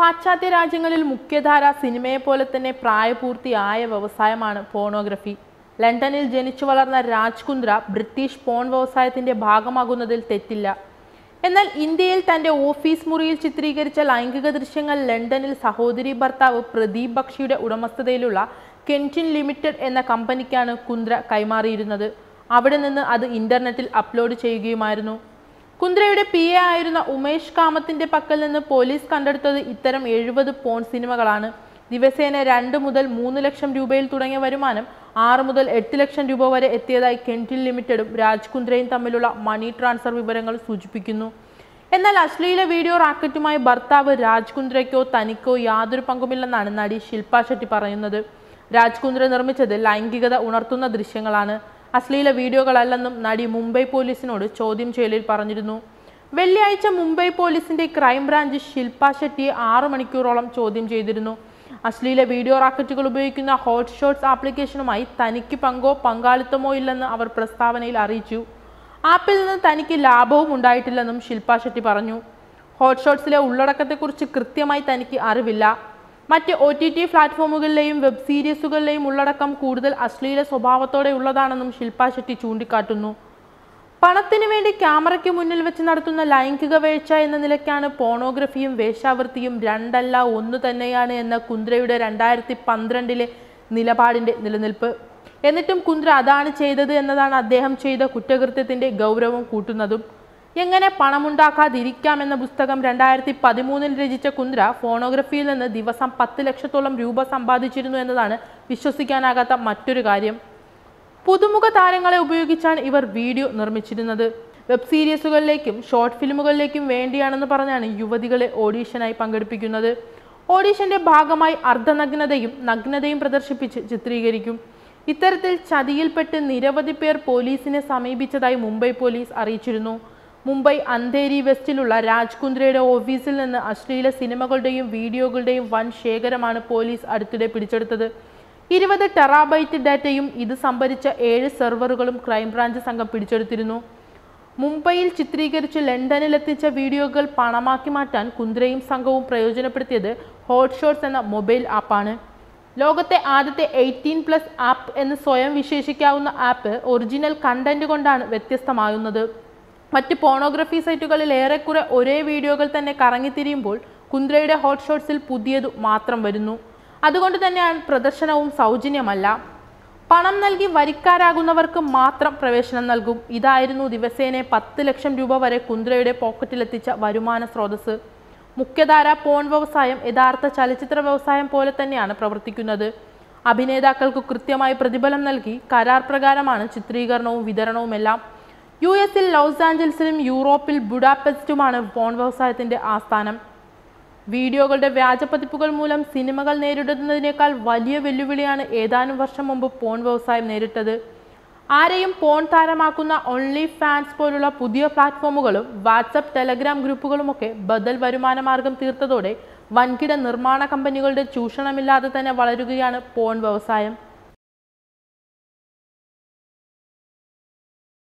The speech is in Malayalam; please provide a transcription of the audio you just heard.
പാശ്ചാത്യ രാജ്യങ്ങളിൽ മുഖ്യധാര സിനിമയെ പോലെ തന്നെ പ്രായപൂർത്തിയായ വ്യവസായമാണ് പോണോഗ്രഫി. ലണ്ടനിൽ ജനിച്ചു വളർന്ന രാജ് കുന്ദ്ര ബ്രിട്ടീഷ് പോൺ വ്യവസായത്തിന്റെ ഭാഗമാകുന്നതിൽ തെറ്റില്ല. എന്നാൽ ഇന്ത്യയിൽ തന്റെ ഓഫീസ് മുറിയിൽ ചിത്രീകരിച്ച ലൈംഗിക ദൃശ്യങ്ങൾ ലണ്ടനിൽ സഹോദരി ഭർത്താവ് പ്രദീപ് ബക്ഷിയുടെ ഉടമസ്ഥതയിലുള്ള കെൻറ്റിൻ ലിമിറ്റഡ് എന്ന കമ്പനിക്കാണ് കുന്ദ്ര കൈമാറിയിരുന്നത്. അവിടെ നിന്ന് അത് ഇന്റർനെറ്റിൽ അപ്ലോഡ് ചെയ്യുകയുമായിരുന്നു. കുന്ദ്രയുടെ പി എ ആയിരുന്ന ഉമേഷ് കാമത്തിന്റെ പക്കൽ നിന്ന് പോലീസ് കണ്ടെടുത്തത് ഇത്തരം 70 പോൺ സിനിമകളാണ്. ദിവസേന 2 മുതൽ 3 ലക്ഷം രൂപയിൽ തുടങ്ങിയ വരുമാനം 6 മുതൽ 8 ലക്ഷം രൂപ വരെ എത്തിയതായി കെൻറ്റിൻ ലിമിറ്റഡും രാജ് കുന്ദ്രയും തമ്മിലുള്ള മണി ട്രാൻസ്ഫർ വിവരങ്ങൾ സൂചിപ്പിക്കുന്നു. എന്നാൽ അശ്ലീല വീഡിയോ റാക്കറ്റുമായി ഭർത്താവ് രാജ് കുന്ദ്രയ്ക്കോ തനിക്കോ യാതൊരു പങ്കുമില്ലെന്നാണ് നടി ശിൽപ ഷെട്ടി പറയുന്നത്. രാജ് കുന്ദ്ര നിർമ്മിച്ചത് ലൈംഗികത ഉണർത്തുന്ന ദൃശ്യങ്ങളാണ്, അശ്ലീല വീഡിയോകളല്ലെന്നും നടി മുംബൈ പോലീസിനോട് ചോദ്യം ചെയ്യലിൽ പറഞ്ഞിരുന്നു. വെള്ളിയാഴ്ച മുംബൈ പോലീസിന്റെ ക്രൈംബ്രാഞ്ച് ശിൽപ ഷെട്ടിയെ 6 മണിക്കൂറോളം ചോദ്യം ചെയ്തിരുന്നു. അശ്ലീല വീഡിയോ റാക്കറ്റുകൾ ഉപയോഗിക്കുന്ന ഹോട്ട് ഷോർട്സ് ആപ്ലിക്കേഷനുമായി തനിക്ക് പങ്കോ പങ്കാളിത്തമോ ഇല്ലെന്ന് അവർ പ്രസ്താവനയിൽ അറിയിച്ചു. ആപ്പിൽ നിന്ന് തനിക്ക് ലാഭവും ഉണ്ടായിട്ടില്ലെന്നും ശിൽപ ഷെട്ടി പറഞ്ഞു. ഹോട്ട് ഷോർട്സിലെ ഉള്ളടക്കത്തെക്കുറിച്ച് കൃത്യമായി തനിക്ക് അറിവില്ല. മറ്റ് OTT പ്ലാറ്റ്ഫോമുകളിലെയും വെബ് സീരീസുകളിലെയും ഉള്ളടക്കം കൂടുതൽ അശ്ലീല സ്വഭാവത്തോടെ ഉള്ളതാണെന്നും ശിൽപ ഷെട്ടി ചൂണ്ടിക്കാട്ടുന്നു. പണത്തിനു വേണ്ടി ക്യാമറയ്ക്ക് മുന്നിൽ വെച്ച് നടത്തുന്ന ലൈംഗിക വേഴ്ച എന്ന നിലയ്ക്കാണ് പോണോഗ്രഫിയും വേശ്യാവൃത്തിയും 2 അല്ല 1 തന്നെയാണ് എന്ന കുന്ദ്രയുടെ 2012-ലെ നിലപാടിൻ്റെ നിലനിൽപ്പ്. എന്നിട്ടും കുന്ദ്ര അതാണ് ചെയ്തത് എന്നതാണ് അദ്ദേഹം ചെയ്ത കുറ്റകൃത്യത്തിൻ്റെ ഗൗരവം കൂട്ടുന്നതും. എങ്ങനെ പണമുണ്ടാക്കാതിരിക്കാമെന്ന പുസ്തകം 2013-ൽ രചിച്ച കുന്ദ്ര ഫോണോഗ്രഫിയിൽ നിന്ന് ദിവസം 10 ലക്ഷത്തോളം രൂപ സമ്പാദിച്ചിരുന്നു എന്നതാണ് വിശ്വസിക്കാനാകാത്ത മറ്റൊരു കാര്യം. പുതുമുഖ താരങ്ങളെ ഉപയോഗിച്ചാണ് ഇവർ വീഡിയോ നിർമ്മിച്ചിരുന്നത്. വെബ് സീരീസുകളിലേക്കും ഷോർട്ട് ഫിലിമുകളിലേക്കും വേണ്ടിയാണെന്ന് പറഞ്ഞാണ് യുവതികളെ ഓഡീഷനായി പങ്കെടുപ്പിക്കുന്നത്. ഓഡീഷന്റെ ഭാഗമായി അർദ്ധനഗ്നതയും നഗ്നതയും പ്രദർശിപ്പിച്ച് ചിത്രീകരിക്കും. ഇത്തരത്തിൽ ചതിയിൽപ്പെട്ട് നിരവധി പേർ പോലീസിനെ സമീപിച്ചതായി മുംബൈ പോലീസ് അറിയിച്ചിരുന്നു. മുംബൈ അന്ധേരി വെസ്റ്റിലുള്ള രാജ് കുന്ദ്രയുടെ ഓഫീസിൽ നിന്ന് അശ്ലീല സിനിമകളുടെയും വീഡിയോകളുടെയും വൻ ശേഖരമാണ് പോലീസ് അടുത്തിടെ പിടിച്ചെടുത്തത്. 20 ടെറാബൈറ്റ് ഡാറ്റയും ഇത് സംഭരിച്ച 7 സെർവറുകളും ക്രൈംബ്രാഞ്ച് സംഘം പിടിച്ചെടുത്തിരുന്നു. മുംബൈയിൽ ചിത്രീകരിച്ച് ലണ്ടനിൽ എത്തിച്ച വീഡിയോകൾ പണമാക്കി മാറ്റാൻ കുന്ദ്രയും സംഘവും പ്രയോജനപ്പെടുത്തിയത് ഹോട്ട് ഷോട്ട്സ് എന്ന മൊബൈൽ ആപ്പാണ്. ലോകത്തെ ആദ്യത്തെ 18+ ആപ്പ് എന്ന് സ്വയം വിശേഷിക്കാവുന്ന ആപ്പ് ഒറിജിനൽ കണ്ടന്റ് കൊണ്ടാണ് വ്യത്യസ്തമാകുന്നത്. മറ്റ് പോണോഗ്രഫി സൈറ്റുകളിൽ ഏറെക്കുറെ ഒരേ വീഡിയോകൾ തന്നെ കറങ്ങിത്തിരിയുമ്പോൾ കുന്ദ്രയുടെ ഹോട്ട് ഷോട്ട്സിൽ പുതിയതു മാത്രം വരുന്നു. അതുകൊണ്ട് തന്നെയാണ് പ്രദർശനവും സൗജന്യമല്ല. പണം നൽകി വരിക്കാരാകുന്നവർക്ക് മാത്രം പ്രവേശനം നൽകും. ഇതായിരുന്നു ദിവസേന 10 ലക്ഷം രൂപ വരെ കുന്ദ്രയുടെ പോക്കറ്റിലെത്തിച്ച വരുമാന സ്രോതസ്. മുഖ്യധാര പോൺ വ്യവസായം യഥാർത്ഥ ചലച്ചിത്ര വ്യവസായം പോലെ തന്നെയാണ് പ്രവർത്തിക്കുന്നത്. അഭിനേതാക്കൾക്ക് കൃത്യമായി പ്രതിഫലം നൽകി കരാർ പ്രകാരമാണ് ചിത്രീകരണവും വിതരണവുമെല്ലാം. US-ൽ ലോസ് ആഞ്ചൽസിലും യൂറോപ്പിൽ ബുഡാപെസ്റ്റുമാണ് പോൺ വ്യവസായത്തിൻ്റെ ആസ്ഥാനം. വീഡിയോകളുടെ വ്യാജപ്പതിപ്പുകൾ മൂലം സിനിമകൾ നേരിടുന്നതിനേക്കാൾ വലിയ വെല്ലുവിളിയാണ് ഏതാനും വർഷം മുമ്പ് പോൺ വ്യവസായം നേരിട്ടത്. ആരെയും പോൺ താരമാക്കുന്ന ഓൺലി ഫാൻസ് പോലുള്ള പുതിയ പ്ലാറ്റ്ഫോമുകളും വാട്സപ്പ്, ടെലഗ്രാം ഗ്രൂപ്പുകളുമൊക്കെ ബദൽ വരുമാന മാർഗം തീർത്തതോടെ വൻകിട നിർമ്മാണ കമ്പനികളുടെ ചൂഷണമില്ലാതെ തന്നെ വളരുകയാണ് പോൺ വ്യവസായം.